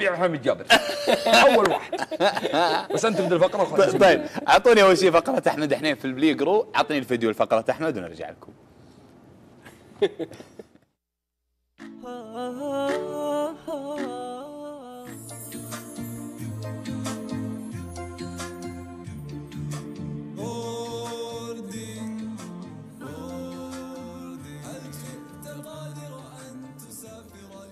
يا محمد جابر اول واحد بس انت من الفقره وخلاص. طيب اعطوني اول شيء فقره احمد حنين في البليجرو، اعطني الفيديو لفقره احمد ونرجع لكم.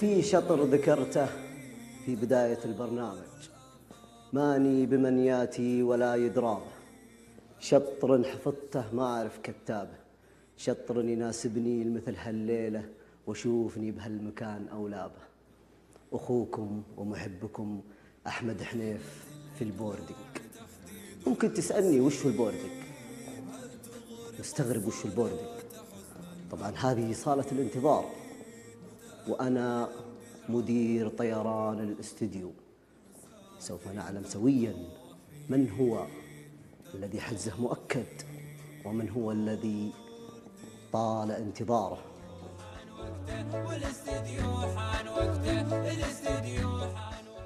في شطر ذكرته في بداية البرنامج، ماني بمنياتي ولا يدرامه، شطر حفظته ما أعرف كتابه، شطر يناسبني مثل هالليلة وشوفني بهالمكان أولابه. أخوكم ومحبكم أحمد حنيف في البوردينج. ممكن تسألني وش هو البوردينج؟ مستغرب وش هو البوردينج؟ طبعا هذه صالة الانتظار وأنا مدير طيران الاستديو، سوف نعلم سويا من هو الذي حجزه مؤكد ومن هو الذي طال انتظاره.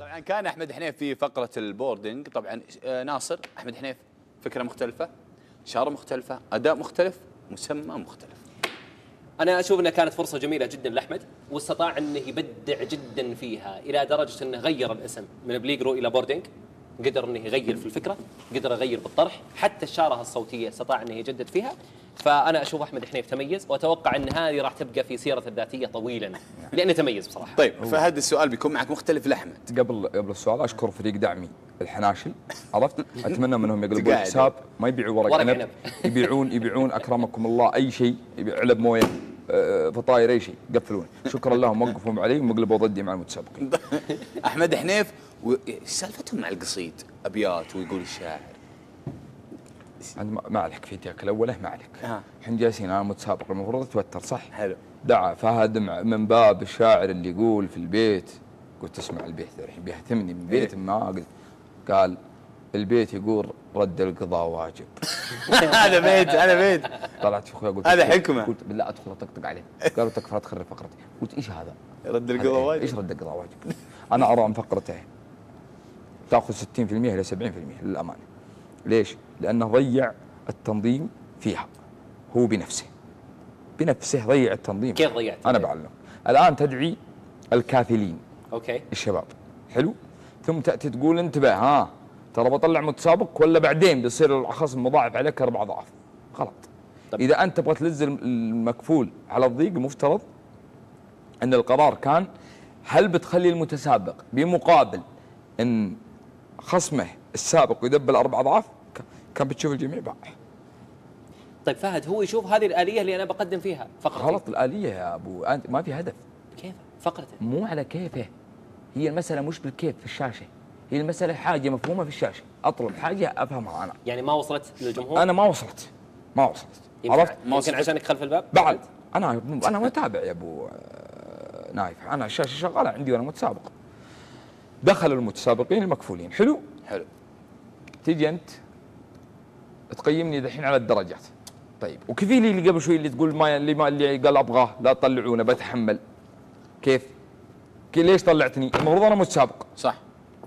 طبعا كان أحمد حنيف في فقرة البوردنج. طبعا ناصر أحمد حنيف فكرة مختلفة، شعر مختلفة، أداء مختلف، مسمى مختلف. أنا أشوف أنها كانت فرصة جميلة جدا لأحمد، واستطاع أنه يبدع جدا فيها إلى درجة أنه غير الاسم من بليجرو إلى بوردينج، قدر أنه يغير في الفكرة، قدر يغير بالطرح، حتى الشارة الصوتية استطاع أنه يجدد فيها. فأنا أشوف أحمد حنيف تميز، وأتوقع أن هذه راح تبقى في سيرته الذاتية طويلا لأنه تميز بصراحة. طيب فهذا السؤال بيكون معك مختلف لأحمد. قبل السؤال أشكر فريق دعمي الحناشل، عرفت؟ أتمنى منهم يقلبون الحساب، ما يبيعوا ورق عنب، يبيعون أكرمكم الله أي شيء، علب مويه، فطاير، أي شيء، قفلون. شكرا لهم وقفهم علي ومقلبوا ضدي مع المتسابقين. أحمد حنيف سالفتهم مع القصيد أبيات ويقول الشاعر. ما عليك في ذاك الاوله، ما عليك، الحين جالسين انا متسابق المفروض اتوتر صح؟ حلو. دعا فهد من باب الشاعر اللي يقول في البيت، قلت اسمع البيت الحين بيهتمني من بيت ما قلت، قال البيت يقول رد القضاء واجب. هذا بيت، هذا بيت. طلعت في اخويا قلت هذا حكمه، قلت بالله ادخل اطقطق عليه، قالوا تكفى لا تخرب فقرتي، قلت ايش هذا؟ رد القضاء واجب؟ ايش رد القضاء واجب؟ انا ارى ان فقرته تاخذ 60% الى 70% للامانه. ليش؟ لأنه ضيع التنظيم فيها هو بنفسه ضيع التنظيم. كيف ضيعت؟ أنا بعلمك. الآن تدعي الكاثلين، أوكي، الشباب، حلو، ثم تأتي تقول انتبه، ها ترى بطلع متسابق ولا بعدين بيصير الخصم مضاعف عليك 4 أضعاف. غلط. إذا أنت تبغى تلز المكفول على الضيق، المفترض أن القرار كان هل بتخلي المتسابق بمقابل أن خصمه السابق يدبل 4 أضعاف، كان بتشوف الجميع باح. طيب فهد هو يشوف هذه الآلية اللي أنا بقدم فيها فقرتي غلط. الآلية يا أبو أنت ما في هدف. كيف فقرته؟ مو على كيفه، هي المسألة مش بالكيف في الشاشة، هي المسألة حاجة مفهومة في الشاشة، أطلب حاجة أفهمها أنا. يعني ما وصلت للجمهور؟ أنا ما وصلت. عرفت؟ ممكن عشانك خلف الباب؟ بعد أنا متابع يا أبو نايف، أنا الشاشة شغالة عندي وأنا متسابق. دخل المتسابقين المكفولين، حلو؟ حلو. تيجي أنت تقيمني دحين على الدرجات. طيب وكفيلي اللي قبل شوي اللي تقول ما اللي قال ابغاه لا تطلعونه بتحمل. كيف؟ ليش طلعتني؟ المفروض انا متسابق. صح.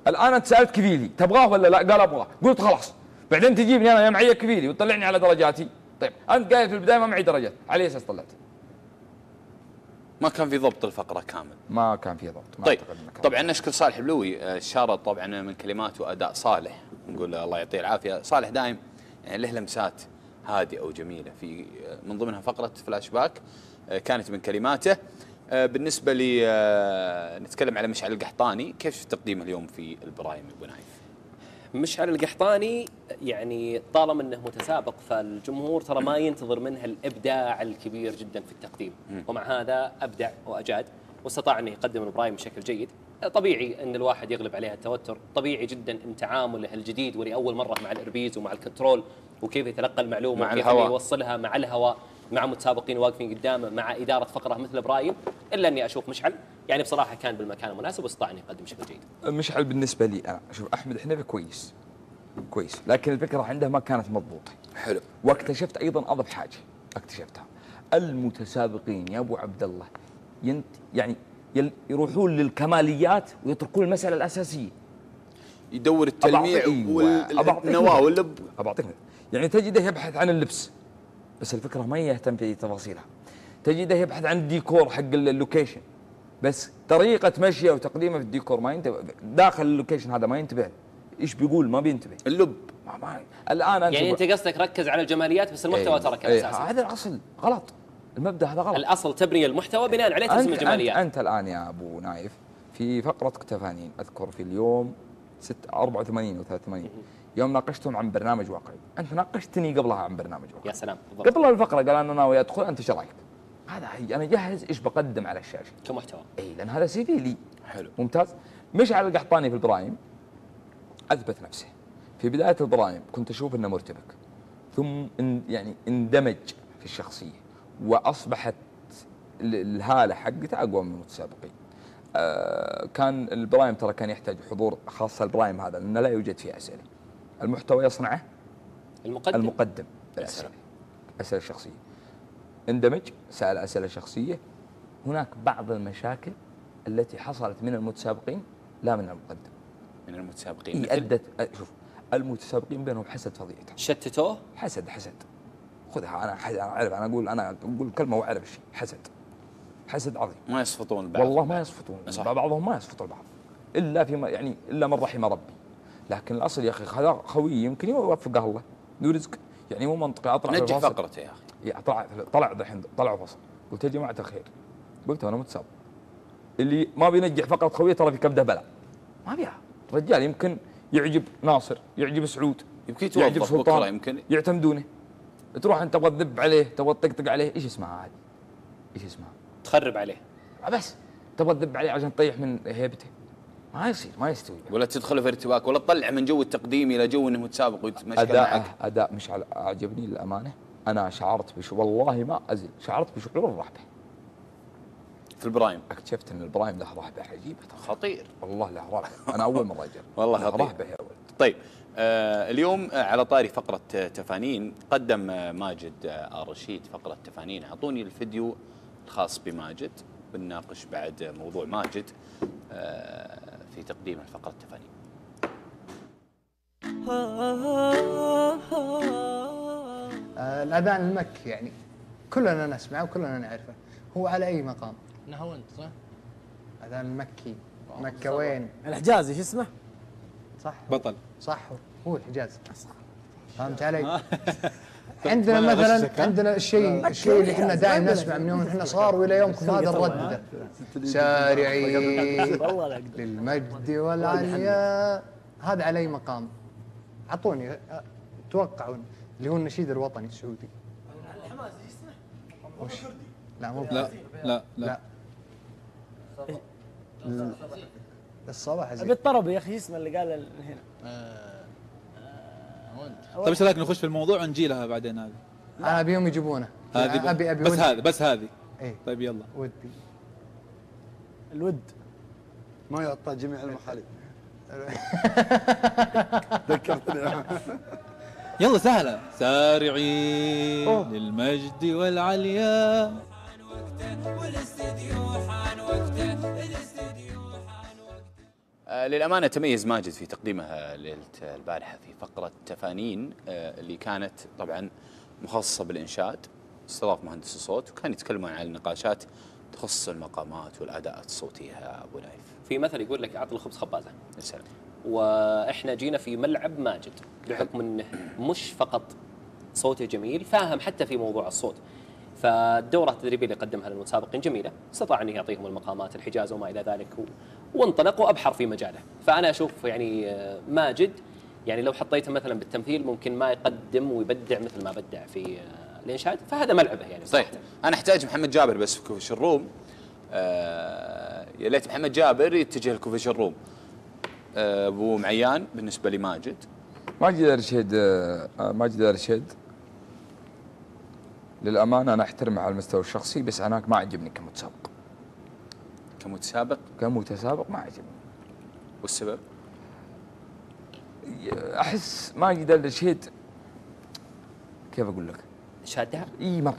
الان انت سالت كفيلي تبغاه ولا لا؟ قال ابغاه، قلت خلاص. بعدين تجيبني انا يا معي كفيلي وتطلعني على درجاتي. طيب انت قايل في البدايه ما معي درجات، على اساس طلعتني؟ ما كان في ضبط الفقره كامل. ما كان في ضبط. ما طيب طبعا نشكر صالح بلوي، الشارة طبعا من كلمات واداء صالح، نقول الله يعطيه العافيه. صالح دائم يعني له لمسات هادئه وجميله، في من ضمنها فقره فلاش باك كانت من كلماته. بالنسبه لي نتكلم على مشعل القحطاني، كيف شفت تقديمه اليوم في البرايم ابو نايف؟ مشعل القحطاني يعني طالما انه متسابق فالجمهور ترى ما ينتظر منه الابداع الكبير جدا في التقديم، ومع هذا ابدع واجاد واستطاع انه يقدم البرايم بشكل جيد. طبيعي ان الواحد يغلب عليها التوتر، طبيعي جدا ان تعامله الجديد ولاول مره مع الاربيز ومع الكنترول وكيف يتلقى المعلومه مع وكيف يوصلها مع الهواء مع متسابقين واقفين قدامه مع اداره فقره مثل برايم. الا اني اشوف مشعل يعني بصراحه كان بالمكان المناسب واستطاع ان يقدم بشكل جيد. مشعل بالنسبه لي انا اشوف احمد حنيف كويس كويس، لكن الفكره عنده ما كانت مضبوطه. حلو. واكتشفت ايضا اضف حاجه اكتشفتها، المتسابقين يا ابو عبد الله يعني يروحون للكماليات ويتركون المساله الاساسيه. يدور التلميع والنواه واللب. أبعطيك يعني تجده يبحث عن اللبس بس الفكره ما يهتم في تفاصيلها. تجده يبحث عن الديكور حق اللوكيشن بس طريقه مشيه وتقديمه في الديكور ما ينتبه، داخل اللوكيشن هذا ما ينتبه ايش بيقول، ما بينتبه اللب ما الان انت يعني انت قصدك ركز على الجماليات بس المحتوى تركه اساسا. هذا الاصل غلط، المبدا هذا غلط. الاصل تبني المحتوى بناء عليه ترسم الجماليات. انت الان يا ابو نايف في فقره تفانين اذكر في اليوم 84 او 83 يوم ناقشتهم عن برنامج واقعي، انت ناقشتني قبلها عن برنامج واقعي. يا سلام بالضبط. قبل الفقره قال انا ناوي ادخل، انت ايش رايك؟ هذا هي انا جاهز ايش بقدم على الشاشه كمحتوى. اي لان هذا سي في لي حلو ممتاز. مشعل القحطاني في البرايم اثبت نفسه. في بدايه البرايم كنت اشوف انه مرتبك، ثم يعني اندمج في الشخصيه واصبحت الهاله حقته اقوى من المتسابقين. كان البرايم ترى كان يحتاج حضور، خاصه البرايم هذا لانه لا يوجد فيه اسئله. المحتوى يصنعه المقدم الاسئله الشخصيه. اندمج، سأل أسئلة شخصية. هناك بعض المشاكل التي حصلت من المتسابقين لا من المقدم. من المتسابقين أدت شوف المتسابقين بينهم حسد فظيعته. شتتوه؟ حسد خذها أنا حسد. أنا أقول كلمة وأعرف شيء. حسد عظيم. ما يصفطون بعض والله ما يصفطون بعضهم، ما يصفطون البعض إلا في يعني إلا من رحم ربي. لكن الأصل يا أخي هذا خوي يمكن يوفقه الله يرزق، يعني مو منطقي. أطلع نجح فقرته يا أخي. طلع الحين طلعوا فصل، قلت يا جماعه الخير، قلت انا متسابق اللي ما بينجح فقره خويه ترى في كبده بلا ما بيها. رجال يمكن يعجب ناصر، يعجب سعود، يعجب سلطان، يمكن يعتمدونه. تروح انت تبغى تذب عليه، تبغى تطقطق عليه، ايش اسمها هذه؟ ايش اسمها؟ تخرب عليه بس، تبغى تذب عليه عشان تطيح من هيبته. ما يصير، ما يستوي. ولا تدخله في ارتباك، ولا تطلع من جو التقديم الى جو انه متسابق ويتمشكل معك. اداء مشعل عجبني للامانه. أنا شعرت والله ما أزل، شعرت بشعور الرهبة في البرايم. اكتشفت أن البرايم له رهبة عجيبة خطير والله. له رهبة أنا أول مرة أجرب والله خطير. رهبة يا ولد. طيب اليوم على طاري فقرة تفانين، قدم ماجد الرشيد فقرة تفانين. أعطوني الفيديو الخاص بماجد بنناقش بعد موضوع ماجد في تقديم الفقرة التفانين. الأذان المكي يعني كلنا نسمعه وكلنا نعرفه. هو على أي مقام؟ نحو أنت صح؟ أذان المكي مكة وين؟ الحجازي شو اسمه؟ صح بطل صح هو الحجاز صح. فهمت علي؟ عندنا مثلا عندنا الشيء اللي احنا دائما نسمع من يوم احنا صغار والى يومكم هذا الرد سارعين للمجد والعليا. هذا على أي مقام؟ أعطوني توقعون اللي هو النشيد الوطني السعودي. الحماسي اسمه؟ لا مو لا لا لا الصباح ابي الطربي يا اخي اسمه اللي قال هنا. طيب ايش رايك نخش في الموضوع ونجيلها بعدين؟ هذه انا ابيهم يجيبونه. هذه ابي بس هذه ايه. طيب يلا ودي الود ما يعطى جميع المحاليل. تذكرتني يلا سهلة. سارعين للمجد والعليا. للأمانة تميز ماجد في تقديمها ليلة البارحة في فقرة تفانين اللي كانت طبعا مخصصة بالإنشاد، استضاف مهندس الصوت وكان يتكلمون عن النقاشات تخص المقامات والأداءات الصوتية. أبو نايف في مثل يقول لك أعطي الخبز خبازة. السلام. واحنا جينا في ملعب ماجد بحكم انه مش فقط صوته جميل، فاهم حتى في موضوع الصوت. فالدوره التدريبيه اللي قدمها للمتسابقين جميله، استطاع ان يعطيهم المقامات الحجاز وما الى ذلك وانطلق وابحر في مجاله. فانا اشوف يعني ماجد يعني لو حطيته مثلا بالتمثيل ممكن ما يقدم ويبدع مثل ما بدع في الانشاد، فهذا ملعبه يعني. صحيح. انا احتاج محمد جابر بس في كوفيش الروم. يا ليت محمد جابر يتجه لكوفيش الروم. ابو معيان بالنسبه لماجد، ماجد الرشيد للامانه انا احترمه على المستوى الشخصي، بس انا ما عجبني كمتسابق. كمتسابق ما عجبني. والسبب؟ احس ماجد الرشيد كيف اقول لك؟ شادها؟ اي مره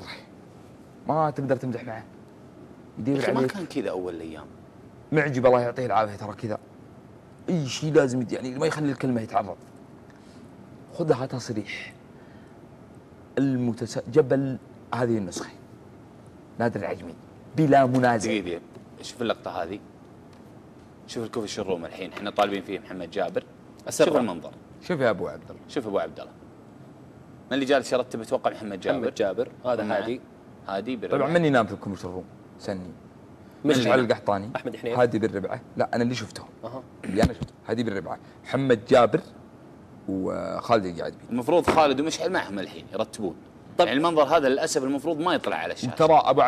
ما تقدر تمزح معه. يدير عليك. ما كان كذا اول الايام. معجب الله يعطيه العافيه ترى كذا اي شيء لازم يعني ما يخلي الكلمه يتعرض. خذها تصريح جبل هذه النسخه نادر العجمي بلا منازع. دقيقه شوف اللقطه هذه، شوف الكوفي الشروم الحين احنا طالبين فيه محمد جابر. شوف المنظر، شوف يا ابو عبد الله، شوف ابو عبد الله من اللي جالس يرتب. اتوقع محمد جابر. محمد جابر هذا هادي، هادي بالربعه. طبعا من ينام في الكوفي الشروم؟ سني مشعل القحطاني، احمد حنيف، هادي بالربعه. لا انا اللي شفتهم اللي انا شفته هادي بالربعه، محمد جابر وخالد القعدبي. المفروض خالد ومشعل معهم الحين يرتبون. طيب يعني المنظر هذا للاسف المفروض ما يطلع على الشاشه. ترى ابو